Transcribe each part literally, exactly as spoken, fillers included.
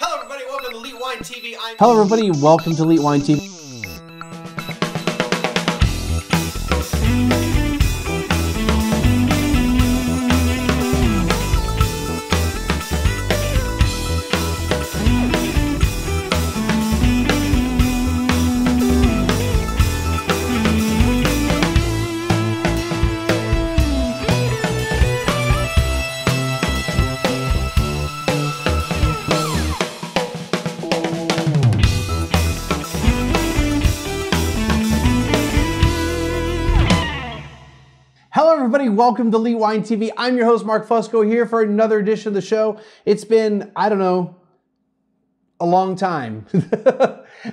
Hello everybody, welcome to Leet Wine T V. I'm Hello everybody, welcome to Leet Wine T V. Welcome to Leet Wine T V. I'm your host, Mark Fusco, here for another edition of the show. It's been, I don't know, a long time,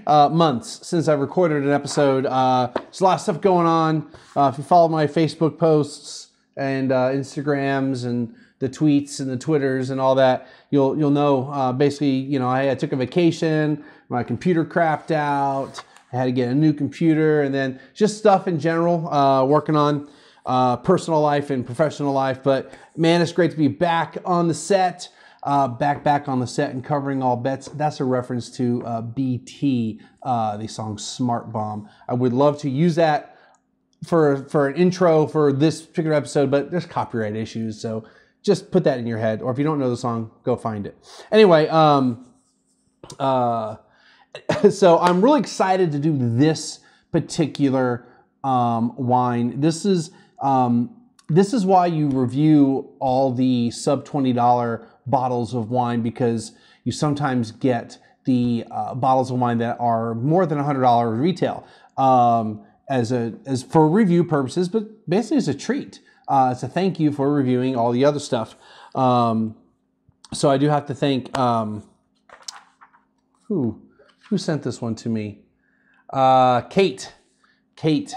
uh, months since I've recorded an episode. Uh, there's a lot of stuff going on. Uh, if you follow my Facebook posts and uh, Instagrams and the tweets and the Twitters and all that, you'll you'll know. Uh, basically, you know, I, I took a vacation. My computer crapped out. I had to get a new computer, and then just stuff in general. Uh, working on. Uh, personal life and professional life, but man, it's great to be back on the set, uh, back back on the set and covering all bets. That's a reference to uh, B T, uh, the song Smart Bomb. I would love to use that for, for an intro for this particular episode, but there's copyright issues, so just put that in your head, or if you don't know the song, go find it. Anyway, um, uh, so I'm really excited to do this particular um, wine. This is Um, this is why you review all the sub twenty dollar bottles of wine, because you sometimes get the uh, bottles of wine that are more than one hundred dollars retail um, as a as for review purposes, but basically it's a treat. Uh, it's a thank you for reviewing all the other stuff. Um, so I do have to thank um, who who sent this one to me? Uh, Kate, Kate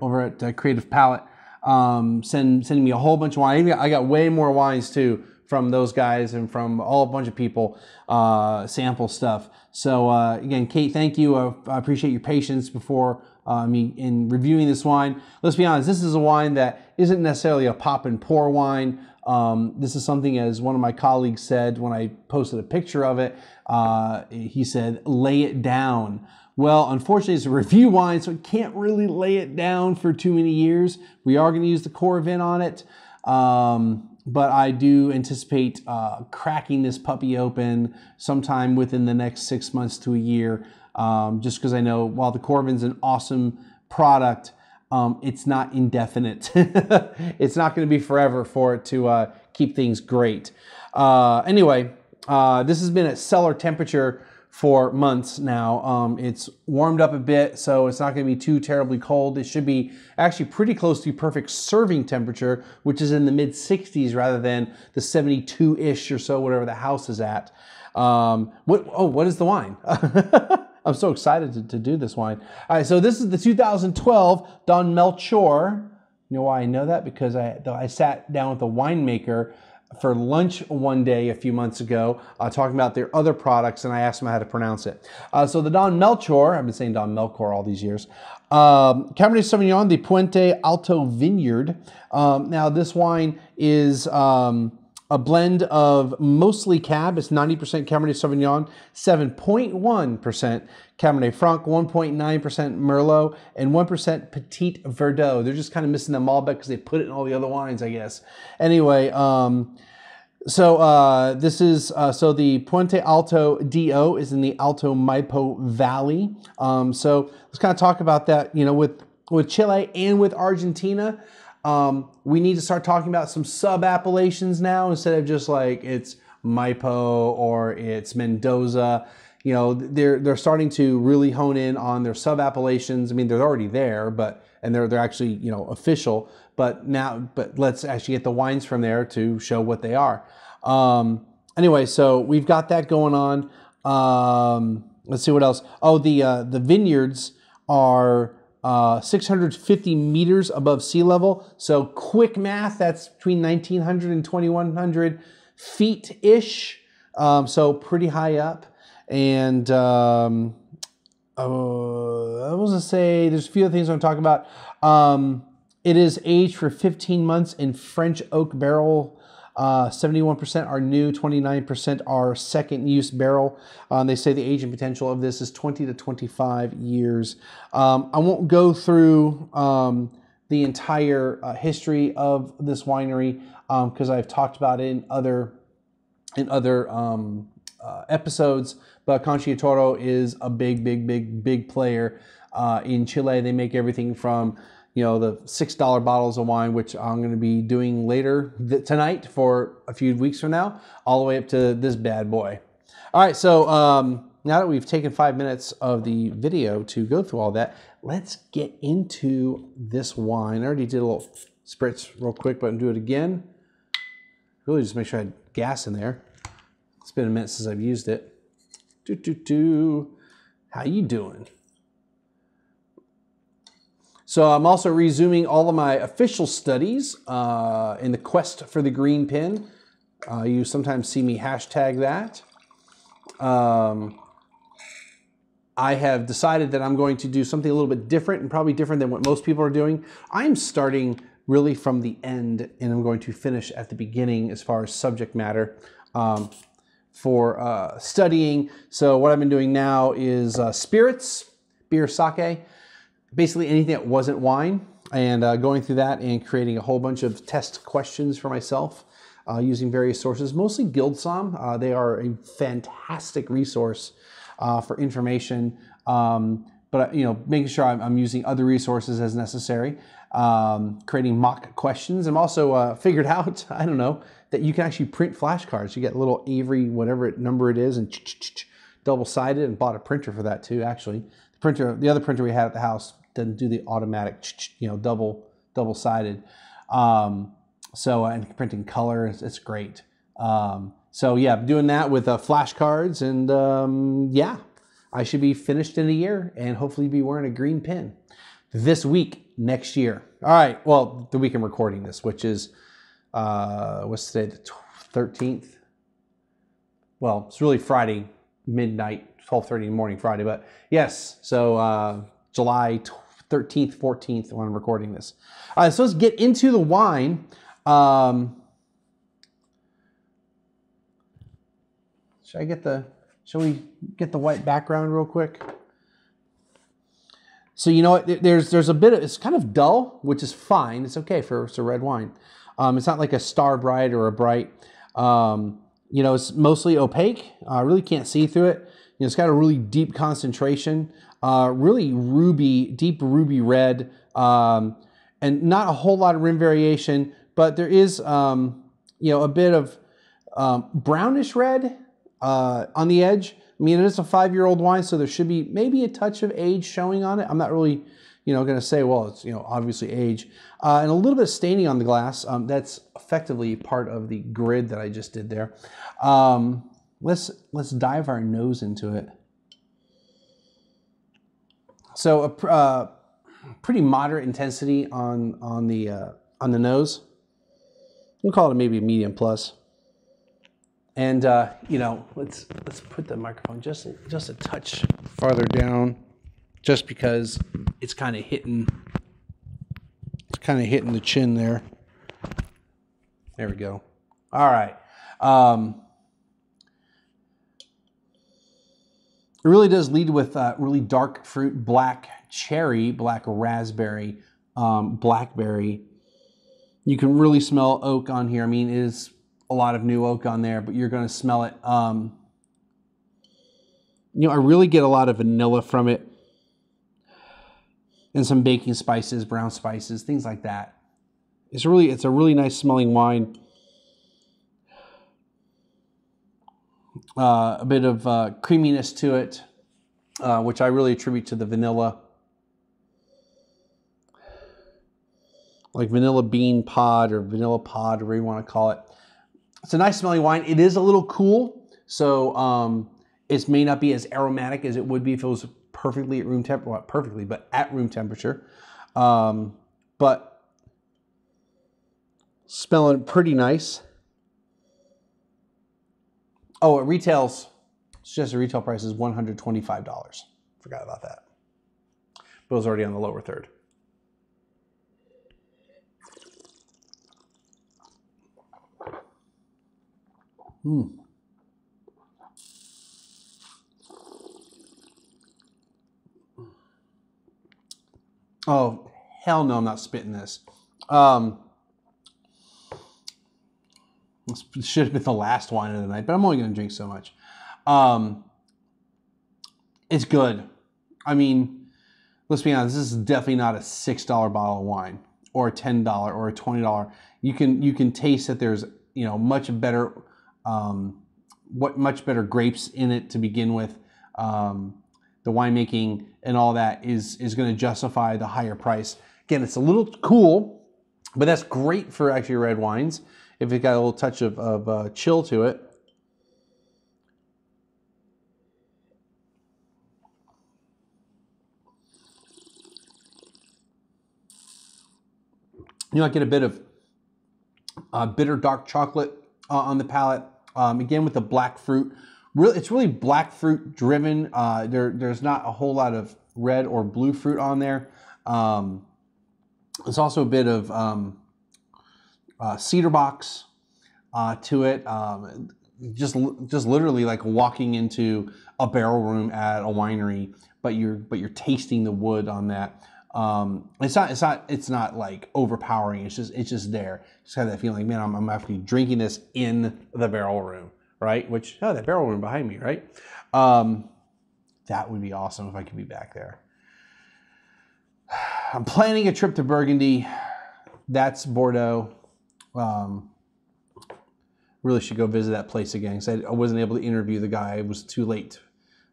over at uh, Creative Palette. Um, send, sending me a whole bunch of wine. I got way more wines too from those guys and from all a bunch of people, uh, sample stuff. So uh, again, Kate, thank you. I, I appreciate your patience before uh, me in reviewing this wine. Let's be honest, this is a wine that isn't necessarily a pop and pour wine. Um, this is something, as one of my colleagues said when I posted a picture of it, uh, he said, lay it down. Well, unfortunately, it's a review wine, so it can't really lay it down for too many years. We are going to use the Coravin on it, um, but I do anticipate uh, cracking this puppy open sometime within the next six months to a year, um, just because I know while the Coravin's an awesome product, um, it's not indefinite. It's not going to be forever for it to uh, keep things great. Uh, anyway, uh, this has been at cellar temperature for months now. Um, it's warmed up a bit, so it's not gonna be too terribly cold. It should be actually pretty close to perfect serving temperature, which is in the mid sixties rather than the seventy-two-ish or so, whatever the house is at. Um, what, oh, what is the wine? I'm so excited to, to do this wine. All right, so this is the two thousand twelve Don Melchor. You know why I know that? Because I, I sat down with a winemaker for lunch one day a few months ago, uh, talking about their other products, and I asked them how to pronounce it. Uh, so the Don Melchor, I've been saying Don Melchor all these years, um, Cabernet Sauvignon, the Puente Alto Vineyard. Um, now this wine is um, a blend of mostly Cab. It's ninety percent Cabernet Sauvignon, seven point one percent Cabernet Franc, one point nine percent Merlot, and one percent Petit Verdot. They're just kind of missing the Malbec because they put it in all the other wines, I guess. Anyway, um, so uh, this is, uh, so the Puente Alto D O is in the Alto Maipo Valley. Um, so let's kind of talk about that, you know, with, with Chile and with Argentina. Um, we need to start talking about some sub-appellations now instead of just like it's Maipo or it's Mendoza. You know, they're, they're starting to really hone in on their sub-appellations. I mean, they're already there, but, and they're, they're actually, you know, official, but now, but let's actually get the wines from there to show what they are. Um, anyway, so we've got that going on. Um, let's see what else. Oh, the, uh, the vineyards are Uh, six hundred fifty meters above sea level. So quick math, that's between nineteen hundred and twenty-one hundred feet-ish. Um, so pretty high up. And um, oh, I was gonna say, there's a few other things I'm talking about. Um, it is aged for fifteen months in French oak barrel Uh, seventy-one percent are new, twenty-nine percent are second use barrel. Um, they say the aging potential of this is twenty to twenty-five years. Um, I won't go through um, the entire uh, history of this winery because um, I've talked about it in other in other um, uh, episodes. But Concha y Toro is a big, big, big, big player uh, in Chile. They make everything from, you know, the six dollar bottles of wine, which I'm going to be doing later tonight for a few weeks from now, all the way up to this bad boy. All right, so um, now that we've taken five minutes of the video to go through all that, let's get into this wine. I already did a little spritz real quick, but I'm doing it again. Really just make sure I had gas in there. It's been a minute since I've used it. Do, do, do. How you doing? So I'm also resuming all of my official studies uh, in the quest for the green pin. Uh, you sometimes see me hashtag that. Um, I have decided that I'm going to do something a little bit different and probably different than what most people are doing. I'm starting really from the end and I'm going to finish at the beginning as far as subject matter um, for uh, studying. So what I've been doing now is uh, spirits, beer, sake, basically anything that wasn't wine, and uh, going through that and creating a whole bunch of test questions for myself uh, using various sources, mostly GuildSomm. Uh, they are a fantastic resource uh, for information, um, but you know, making sure I'm, I'm using other resources as necessary, um, creating mock questions. I'm also uh, figured out, I don't know, that you can actually print flashcards. You get little Avery, whatever it, number it is, and double-sided, and bought a printer for that too, actually. Printer, the other printer we had at the house didn't do the automatic, you know, double double sided. Um, so and printing color, it's, it's great. Um, so yeah, doing that with uh, flashcards, and um, yeah, I should be finished in a year and hopefully be wearing a green pin this week next year. All right, well, the week I'm recording this, which is uh, what's today, the thirteenth. Well, it's really Friday midnight. twelve thirty in the morning Friday, but yes, so uh, July thirteenth, fourteenth when I'm recording this. All right, so let's get into the wine. Um, should I get the, shall we get the white background real quick? So you know what, there's, there's a bit of, it's kind of dull, which is fine. It's okay for it's a red wine. Um, it's not like a star bright or a bright, um, you know, it's mostly opaque. I uh, really can't see through it. You know, it's got a really deep concentration, uh, really ruby, deep ruby red, um, and not a whole lot of rim variation, but there is, um, you know, a bit of um, brownish red uh, on the edge. I mean, it is a five-year-old wine, so there should be maybe a touch of age showing on it. I'm not really, you know, going to say, well, it's, you know, obviously age. Uh, and a little bit of staining on the glass. Um, that's effectively part of the grid that I just did there. Um, Let's, let's dive our nose into it. So a pr uh, pretty moderate intensity on, on, the, uh, on the nose. We'll call it maybe a medium plus. And, uh, you know, let's, let's put the microphone just, just a touch farther down, just because it's kind of hitting, it's kind of hitting the chin there. There we go. All right. Um, It really does lead with uh, really dark fruit, black cherry, black raspberry, um, blackberry. You can really smell oak on here. I mean, it is a lot of new oak on there, but you're going to smell it. Um, you know, I really get a lot of vanilla from it and some baking spices, brown spices, things like that. It's really, it's a really nice smelling wine. Uh, a bit of uh, creaminess to it, uh, which I really attribute to the vanilla. Like vanilla bean pod or vanilla pod, whatever you want to call it. It's a nice smelling wine. It is a little cool, so um, it may not be as aromatic as it would be if it was perfectly at room temperature. Well, not perfectly, but at room temperature. Um, but smelling pretty nice. Oh, it retails, suggested retail price is one hundred twenty-five dollars. Forgot about that. But it was already on the lower third. Mm. Oh, hell no, I'm not spitting this. Um, this should have been the last wine of the night, but I'm only going to drink so much. Um, it's good. I mean, let's be honest, this is definitely not a six dollar bottle of wine or a ten dollar or a twenty dollar. You can, you can taste that there's, you know, much better, um, what much better grapes in it to begin with. Um, the winemaking and all that is, is going to justify the higher price. Again, it's a little cool, but that's great for actually red wines if it got a little touch of, of uh, chill to it. You know, I get a bit of uh, bitter dark chocolate uh, on the palate. Um, again, with the black fruit, really, it's really black fruit driven. Uh, there, there's not a whole lot of red or blue fruit on there. Um, there's also a bit of um, uh, cedar box uh, to it. Um, just, just literally like walking into a barrel room at a winery, but you're, but you're tasting the wood on that. Um, it's not, it's not, it's not like overpowering. It's just, it's just there. Just have that feeling, man, I'm, I'm actually drinking this in the barrel room, right? Which, oh, that barrel room behind me, right? Um, that would be awesome if I could be back there. I'm planning a trip to Burgundy. That's Bordeaux. Um, really should go visit that place again. Cause I, I wasn't able to interview the guy. It was too late.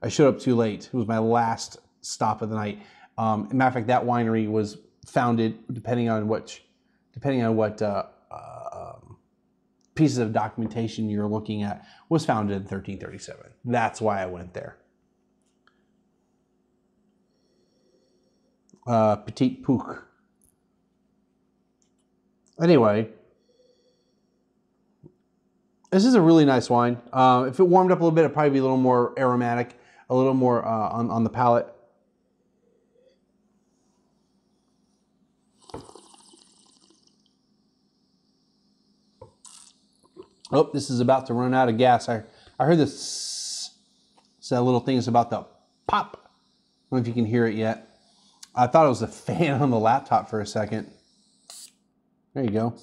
I showed up too late. It was my last stop of the night. Um, matter of fact, that winery was founded, depending on what, depending on what uh, uh, pieces of documentation you're looking at, was founded in thirteen thirty-seven. That's why I went there. Uh, Petite Puc. Anyway, this is a really nice wine. Uh, if it warmed up a little bit, it'd probably be a little more aromatic, a little more uh, on, on the palate. Oh, this is about to run out of gas. I, I heard this, that little thing is about to pop. I don't know if you can hear it yet. I thought it was a fan on the laptop for a second. There you go.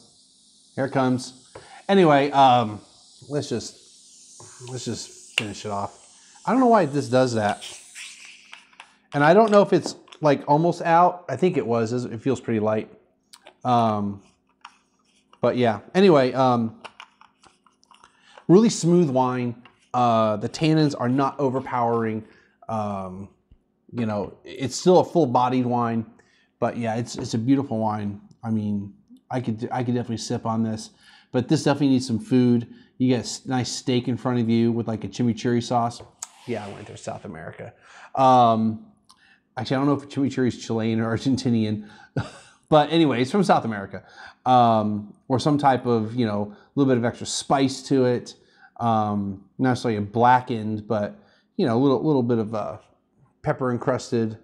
Here it comes. Anyway, um, let's just, let's just finish it off. I don't know why this does that. And I don't know if it's like almost out. I think it was. It feels pretty light. Um, but yeah, anyway, um, really smooth wine. Uh, the tannins are not overpowering. Um, you know, it's still a full-bodied wine, but yeah, it's it's a beautiful wine. I mean, I could I could definitely sip on this, but this definitely needs some food. You get a nice steak in front of you with like a chimichurri sauce. Yeah, I went to South America. Um, actually, I don't know if chimichurri is Chilean or Argentinian, but anyway, it's from South America, um, or some type of, you know, a little bit of extra spice to it. Um, not necessarily blackened, but, you know, a little, little bit of uh, pepper encrusted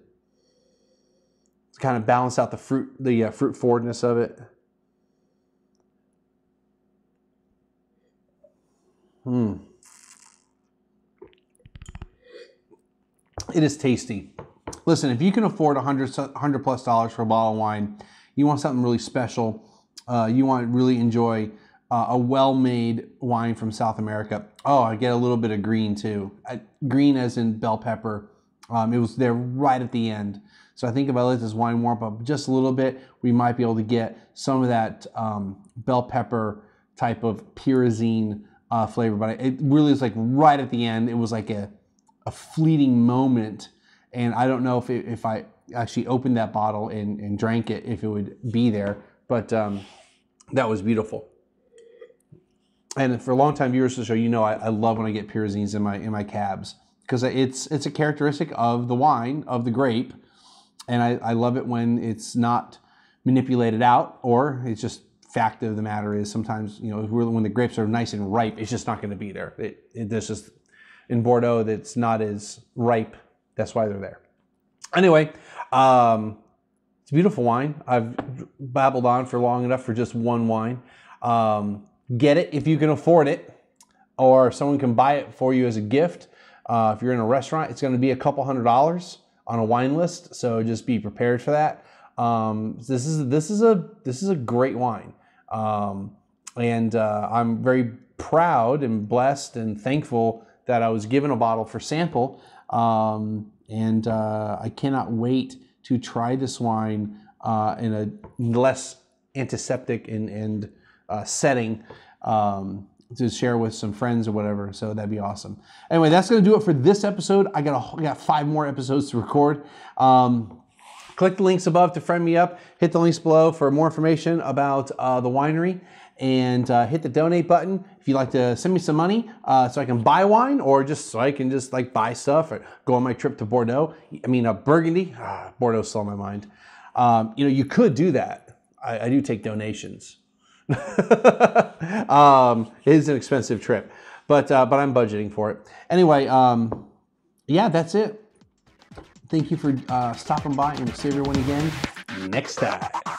to kind of balance out the fruit, the uh, fruit forwardness of it. Hmm. It is tasty. Listen, if you can afford a hundred plus dollars for a bottle of wine, you want something really special. Uh, you want to really enjoy Uh, a well-made wine from South America. Oh, I get a little bit of green too. I, green as in bell pepper. Um, it was there right at the end. So I think if I let this wine warm up just a little bit, we might be able to get some of that um, bell pepper type of pyrazine uh, flavor. But it really is like right at the end. It was like a, a fleeting moment. And I don't know if, it, if I actually opened that bottle and, and drank it, if it would be there. But um, that was beautiful. And for long-time viewers to the show, you know I, I love when I get pyrazines in my in my cabs, because it's it's a characteristic of the wine, of the grape, and I, I love it when it's not manipulated out, or it's just fact of the matter is sometimes, you know, when the grapes are nice and ripe, it's just not going to be there. It, it there's just in Bordeaux that's not as ripe. That's why they're there. Anyway, um, it's a beautiful wine. I've babbled on for long enough for just one wine. Um, Get it if you can afford it. or someone can buy it for you as a gift. Uh, if you're in a restaurant, it's going to be a couple hundred dollars on a wine list, so just be prepared for that. Um, this is this is a this is a great wine, um, and uh, I'm very proud and blessed and thankful that I was given a bottle for sample, um, and uh, I cannot wait to try this wine uh, in a less antiseptic and, and uh, setting. Um, to share with some friends or whatever, so that'd be awesome. Anyway, that's gonna do it for this episode. I got, a, I got five more episodes to record. Um, click the links above to friend me up, hit the links below for more information about uh, the winery, and uh, hit the donate button if you'd like to send me some money uh, so I can buy wine, or just so I can just like buy stuff or go on my trip to Bordeaux. I mean, uh, Burgundy, ah, Bordeaux stole my mind. Um, you know, you could do that. I, I do take donations. um, it is an expensive trip, but uh, but I'm budgeting for it. Anyway, um, yeah, that's it. Thank you for uh, stopping by, and we'll see everyone again next time.